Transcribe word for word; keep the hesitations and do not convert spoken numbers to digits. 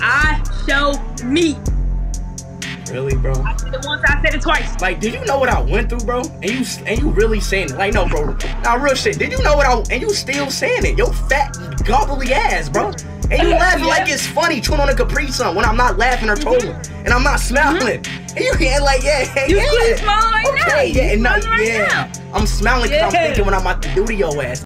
I show me. Really, bro? I said it once, I said it twice. Like, did you know what I went through, bro? And you and you really saying it. Like, no, bro. Nah, real shit. Did you know what I and you still saying it? Yo fat gobbly ass, bro. And you laughing yeah. like it's funny, chewing on a Capri Sun when I'm not laughing or trolling. And I'm not smiling. Mm-hmm. And you can't like, yeah, yeah, you yeah. You smiling right okay, now. Yeah, you and no, right yeah. Now. I'm smiling because yeah. I'm thinking when I'm at the studio ass.